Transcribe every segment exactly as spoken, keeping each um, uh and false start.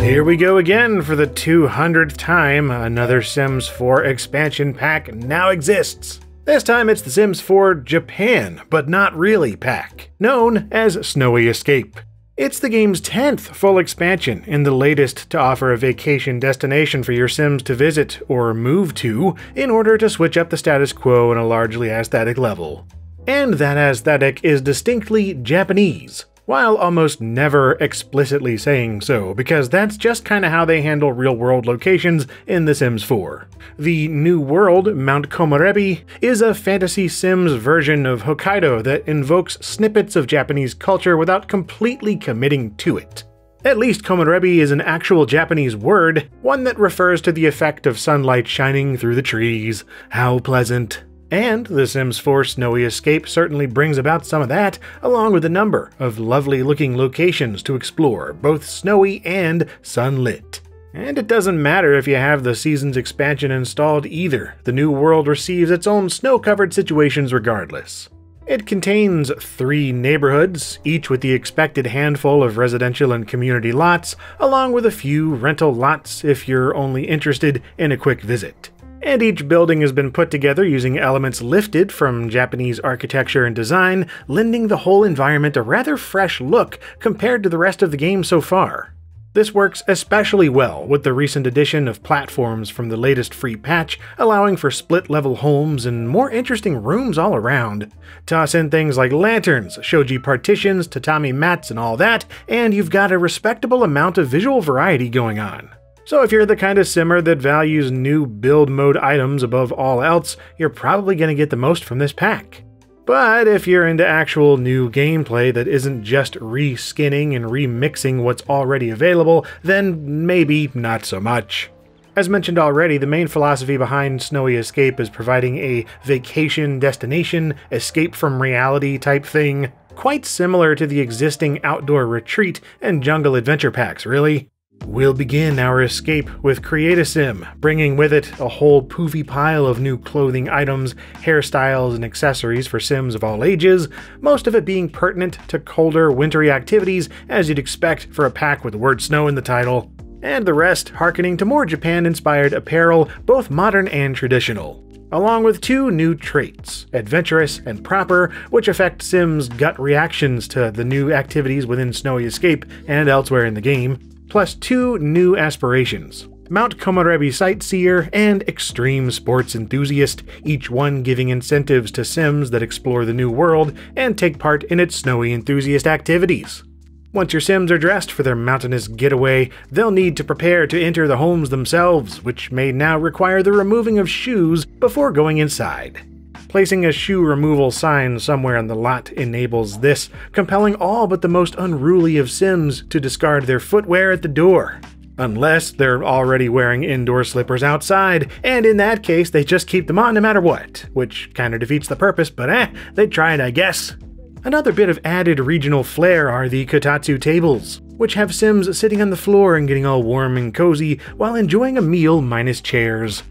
Here we go again for the two hundredth time. Another Sims four expansion pack now exists. This time it's The Sims four Japan, but not really pack, known as Snowy Escape. It's the game's tenth full expansion and the latest to offer a vacation destination for your Sims to visit or move to in order to switch up the status quo on a largely aesthetic level. And that aesthetic is distinctly Japanese, while almost never explicitly saying so, because that's just kinda how they handle real-world locations in The Sims four. The New World, Mount Komorebi, is a fantasy Sims version of Hokkaido that invokes snippets of Japanese culture without completely committing to it. At least Komorebi is an actual Japanese word, one that refers to the effect of sunlight shining through the trees. How pleasant. And The Sims four Snowy Escape certainly brings about some of that, along with a number of lovely-looking locations to explore, both snowy and sunlit. And it doesn't matter if you have the season's expansion installed either, the New World receives its own snow-covered situations regardless. It contains three neighborhoods, each with the expected handful of residential and community lots, along with a few rental lots if you're only interested in a quick visit. And each building has been put together using elements lifted from Japanese architecture and design, lending the whole environment a rather fresh look compared to the rest of the game so far. This works especially well with the recent addition of platforms from the latest free patch, allowing for split-level homes and more interesting rooms all around. Toss in things like lanterns, shoji partitions, tatami mats and all that, and you've got a respectable amount of visual variety going on. So if you're the kind of simmer that values new build mode items above all else, you're probably going to get the most from this pack. But if you're into actual new gameplay that isn't just reskinning and remixing what's already available, then maybe not so much. As mentioned already, the main philosophy behind Snowy Escape is providing a vacation destination, escape from reality type thing, quite similar to the existing Outdoor Retreat and Jungle Adventure packs, really. We'll begin our escape with Create-A-Sim, bringing with it a whole poofy pile of new clothing items, hairstyles, and accessories for Sims of all ages, most of it being pertinent to colder, wintry activities as you'd expect for a pack with the word snow in the title, and the rest hearkening to more Japan-inspired apparel, both modern and traditional. Along with two new traits, adventurous and proper, which affect Sims' gut reactions to the new activities within Snowy Escape and elsewhere in the game, plus two new aspirations, Mount Komorebi sightseer and extreme sports enthusiast, each one giving incentives to Sims that explore the new world and take part in its snowy enthusiast activities. Once your Sims are dressed for their mountainous getaway, they'll need to prepare to enter the homes themselves, which may now require the removing of shoes before going inside. Placing a shoe removal sign somewhere on the lot enables this, compelling all but the most unruly of Sims to discard their footwear at the door. Unless they're already wearing indoor slippers outside, and in that case they just keep them on no matter what, which kinda defeats the purpose, but eh, they tried, I guess. Another bit of added regional flair are the kotatsu tables, which have Sims sitting on the floor and getting all warm and cozy while enjoying a meal minus chairs.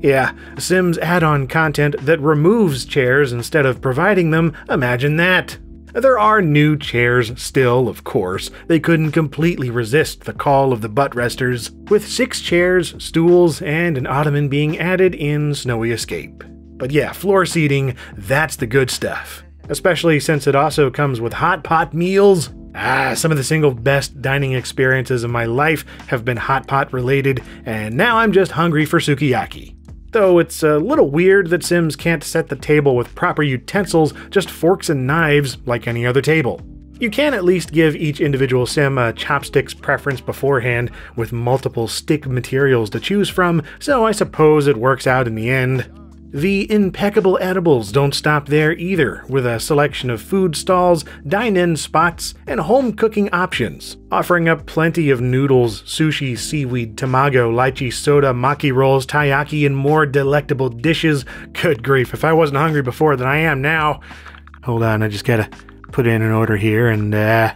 Yeah, Sims add-on content that removes chairs instead of providing them, imagine that! There are new chairs still, of course. They couldn't completely resist the call of the butt resters, with six chairs, stools, and an ottoman being added in Snowy Escape. But yeah, floor seating, that's the good stuff. Especially since it also comes with hot pot meals. Ah, some of the single best dining experiences of my life have been hot pot related, and now I'm just hungry for sukiyaki. Though it's a little weird that Sims can't set the table with proper utensils, just forks and knives like any other table. You can at least give each individual Sim a chopsticks preference beforehand, with multiple stick materials to choose from, so I suppose it works out in the end. The impeccable edibles don't stop there either, with a selection of food stalls, dine-in spots, and home cooking options, offering up plenty of noodles, sushi, seaweed, tamago, lychee soda, maki rolls, taiyaki, and more delectable dishes. Good grief, if I wasn't hungry before, then I am now. Hold on, I just gotta put in an order here and, uh...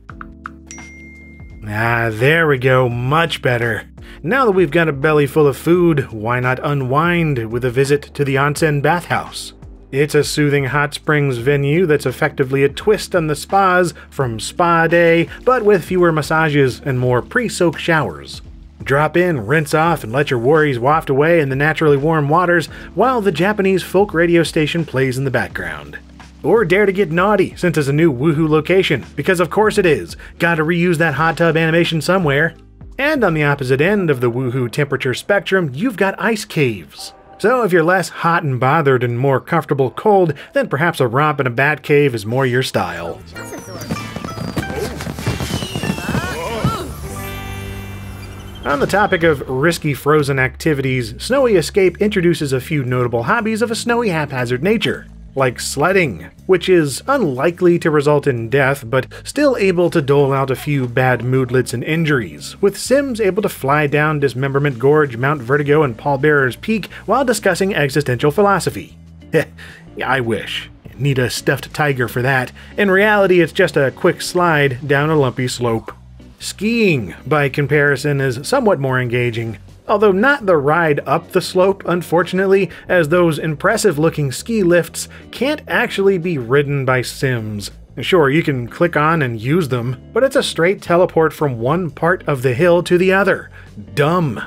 ah, there we go, much better. Now that we've got a belly full of food, why not unwind with a visit to the onsen bathhouse? It's a soothing hot springs venue that's effectively a twist on the spas from Spa Day, but with fewer massages and more pre-soak showers. Drop in, rinse off, and let your worries waft away in the naturally warm waters while the Japanese folk radio station plays in the background. Or dare to get naughty, since it's a new woohoo location, because of course it is. Gotta reuse that hot tub animation somewhere. And on the opposite end of the woohoo temperature spectrum, you've got ice caves. So if you're less hot and bothered and more comfortable cold, then perhaps a romp in a bat cave is more your style. On the topic of risky frozen activities, Snowy Escape introduces a few notable hobbies of a snowy haphazard nature, like sledding, which is unlikely to result in death, but still able to dole out a few bad moodlets and injuries, with Sims able to fly down Dismemberment Gorge, Mount Vertigo, and Paul Bearer's Peak while discussing existential philosophy. Heh, I wish. Need a stuffed tiger for that. In reality, it's just a quick slide down a lumpy slope. Skiing, by comparison, is somewhat more engaging, although not the ride up the slope, unfortunately, as those impressive-looking ski lifts can't actually be ridden by Sims. Sure, you can click on and use them, but it's a straight teleport from one part of the hill to the other. Dumb.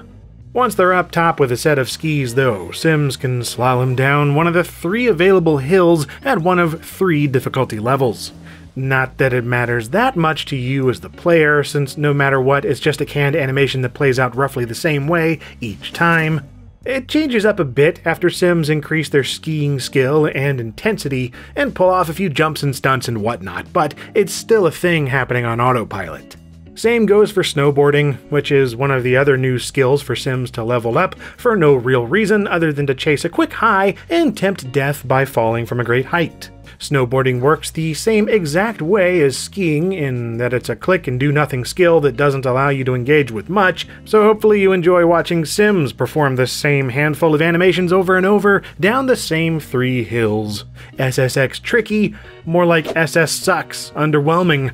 Once they're up top with a set of skis, though, Sims can slalom down one of the three available hills at one of three difficulty levels. Not that it matters that much to you as the player, since no matter what, it's just a canned animation that plays out roughly the same way each time. It changes up a bit after Sims increase their skiing skill and intensity and pull off a few jumps and stunts and whatnot, but it's still a thing happening on autopilot. Same goes for snowboarding, which is one of the other new skills for Sims to level up for no real reason other than to chase a quick high and tempt death by falling from a great height. Snowboarding works the same exact way as skiing in that it's a click-and-do-nothing skill that doesn't allow you to engage with much, so hopefully you enjoy watching Sims perform the same handful of animations over and over down the same three hills. S S X Tricky, more like S S Sucks, underwhelming.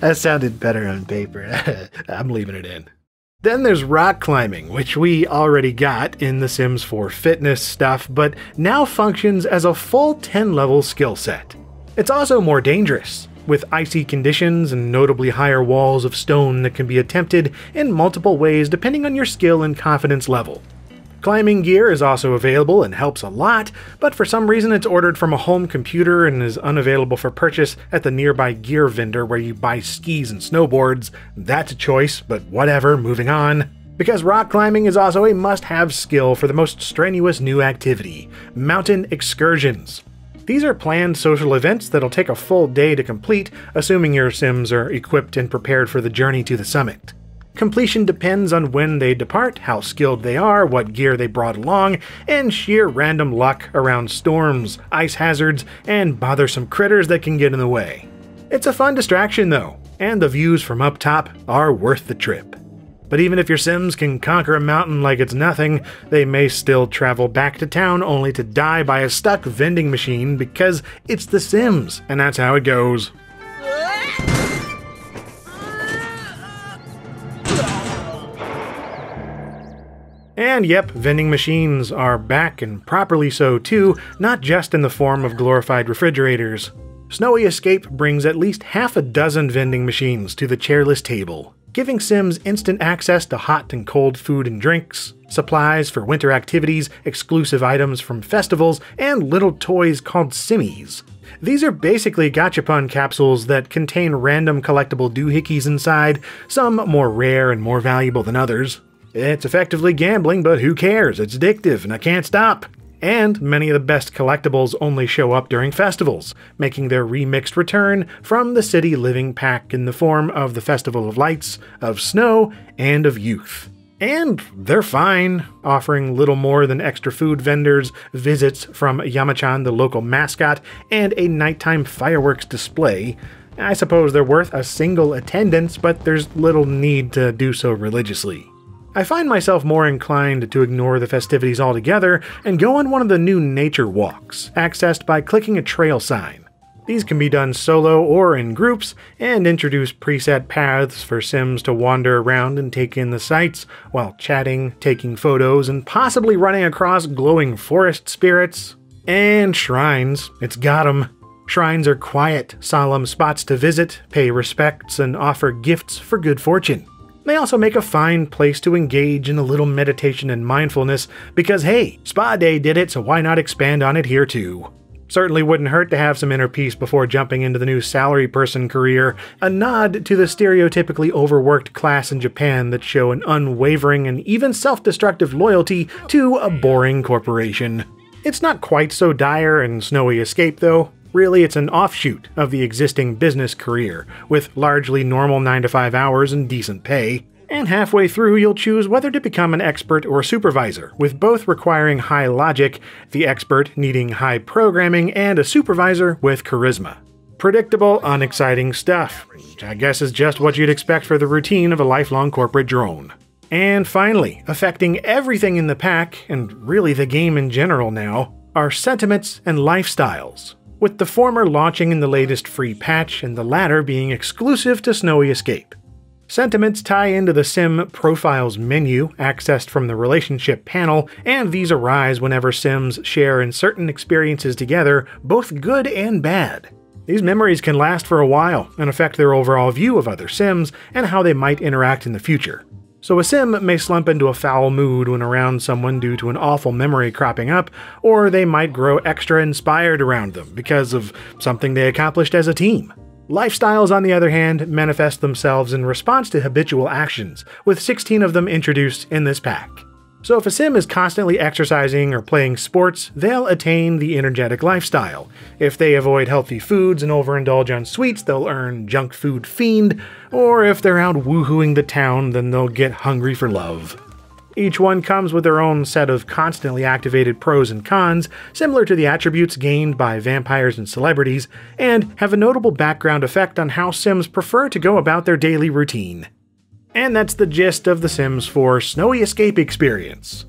That sounded better on paper. I'm leaving it in. Then there's rock climbing, which we already got in the Sims four fitness stuff, but now functions as a full ten level skill set. It's also more dangerous, with icy conditions and notably higher walls of stone that can be attempted in multiple ways depending on your skill and confidence level. Climbing gear is also available and helps a lot, but for some reason it's ordered from a home computer and is unavailable for purchase at the nearby gear vendor where you buy skis and snowboards. That's a choice, but whatever, moving on. Because rock climbing is also a must-have skill for the most strenuous new activity, mountain excursions. These are planned social events that'll take a full day to complete, assuming your Sims are equipped and prepared for the journey to the summit. Completion depends on when they depart, how skilled they are, what gear they brought along, and sheer random luck around storms, ice hazards, and bothersome critters that can get in the way. It's a fun distraction though, and the views from up top are worth the trip. But even if your Sims can conquer a mountain like it's nothing, they may still travel back to town only to die by a stuck vending machine because it's the Sims, and that's how it goes. And yep, vending machines are back, and properly so too, not just in the form of glorified refrigerators. Snowy Escape brings at least half a dozen vending machines to the chairless table, giving Sims instant access to hot and cold food and drinks, supplies for winter activities, exclusive items from festivals, and little toys called simmies. These are basically gachapon capsules that contain random collectible doohickeys inside, some more rare and more valuable than others. It's effectively gambling, but who cares? It's addictive, and I can't stop. And many of the best collectibles only show up during festivals, making their remixed return from the City Living pack in the form of the Festival of Lights, of Snow, and of Youth. And they're fine, offering little more than extra food vendors, visits from Yamachan, the local mascot, and a nighttime fireworks display. I suppose they're worth a single attendance, but there's little need to do so religiously. I find myself more inclined to ignore the festivities altogether and go on one of the new nature walks, accessed by clicking a trail sign. These can be done solo or in groups, and introduce preset paths for Sims to wander around and take in the sights while chatting, taking photos, and possibly running across glowing forest spirits. And shrines. It's got 'em. Shrines are quiet, solemn spots to visit, pay respects, and offer gifts for good fortune. They also make a fine place to engage in a little meditation and mindfulness, because hey, Spa Day did it, so why not expand on it here too? Certainly wouldn't hurt to have some inner peace before jumping into the new salary person career, a nod to the stereotypically overworked class in Japan that show an unwavering and even self-destructive loyalty to a boring corporation. It's not quite so dire in Snowy Escape though. Really, it's an offshoot of the existing business career, with largely normal nine to five hours and decent pay. And halfway through, you'll choose whether to become an expert or supervisor, with both requiring high logic, the expert needing high programming, and a supervisor with charisma. Predictable, unexciting stuff, which I guess is just what you'd expect for the routine of a lifelong corporate drone. And finally, affecting everything in the pack, and really the game in general now, are sentiments and lifestyles, with the former launching in the latest free patch and the latter being exclusive to Snowy Escape. Sentiments tie into the Sim Profiles menu, accessed from the Relationship panel, and these arise whenever Sims share in certain experiences together, both good and bad. These memories can last for a while, and affect their overall view of other Sims, and how they might interact in the future. So a Sim may slump into a foul mood when around someone due to an awful memory cropping up, or they might grow extra inspired around them because of something they accomplished as a team. Lifestyles, on the other hand, manifest themselves in response to habitual actions, with sixteen of them introduced in this pack. So if a Sim is constantly exercising or playing sports, they'll attain the energetic lifestyle. If they avoid healthy foods and overindulge on sweets, they'll earn junk food fiend, or if they're out woohooing the town, then they'll get hungry for love. Each one comes with their own set of constantly activated pros and cons, similar to the attributes gained by vampires and celebrities, and have a notable background effect on how Sims prefer to go about their daily routine. And that's the gist of the Sims four Snowy Escape experience.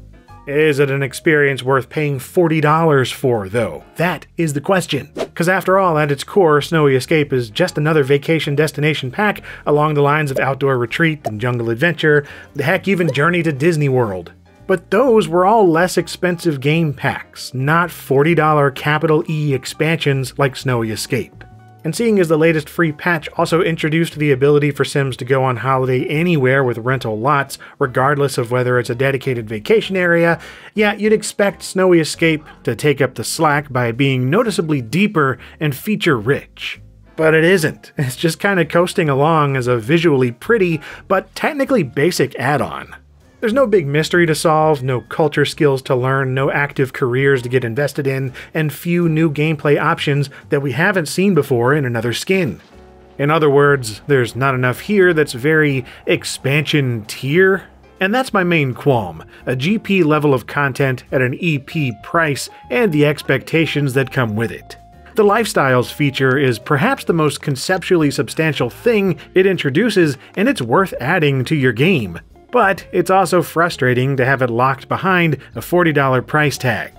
Is it an experience worth paying forty dollars for, though? That is the question. Because after all, at its core, Snowy Escape is just another vacation destination pack along the lines of Outdoor Retreat and Jungle Adventure, heck, even Journey to Disney World. But those were all less expensive game packs, not forty dollar capital E expansions like Snowy Escape. And seeing as the latest free patch also introduced the ability for Sims to go on holiday anywhere with rental lots, regardless of whether it's a dedicated vacation area, yeah, you'd expect Snowy Escape to take up the slack by being noticeably deeper and feature-rich. But it isn't. It's just kinda coasting along as a visually pretty, but technically basic add-on. There's no big mystery to solve, no culture skills to learn, no active careers to get invested in, and few new gameplay options that we haven't seen before in another skin. In other words, there's not enough here that's very expansion tier. And that's my main qualm, a G P level of content at an E P price and the expectations that come with it. The Lifestyles feature is perhaps the most conceptually substantial thing it introduces, and it's worth adding to your game. But it's also frustrating to have it locked behind a forty dollar price tag.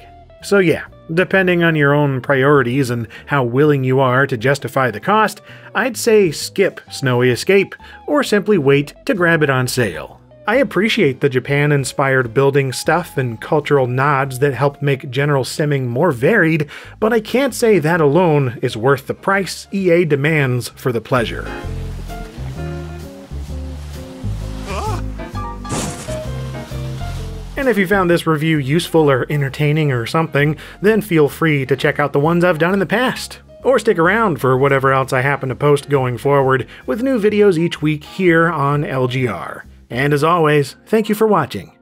So yeah, depending on your own priorities and how willing you are to justify the cost, I'd say skip Snowy Escape, or simply wait to grab it on sale. I appreciate the Japan-inspired building stuff and cultural nods that help make general simming more varied, but I can't say that alone is worth the price E A demands for the pleasure. And if you found this review useful or entertaining or something, then feel free to check out the ones I've done in the past. Or stick around for whatever else I happen to post going forward, with new videos each week here on L G R. And as always, thank you for watching.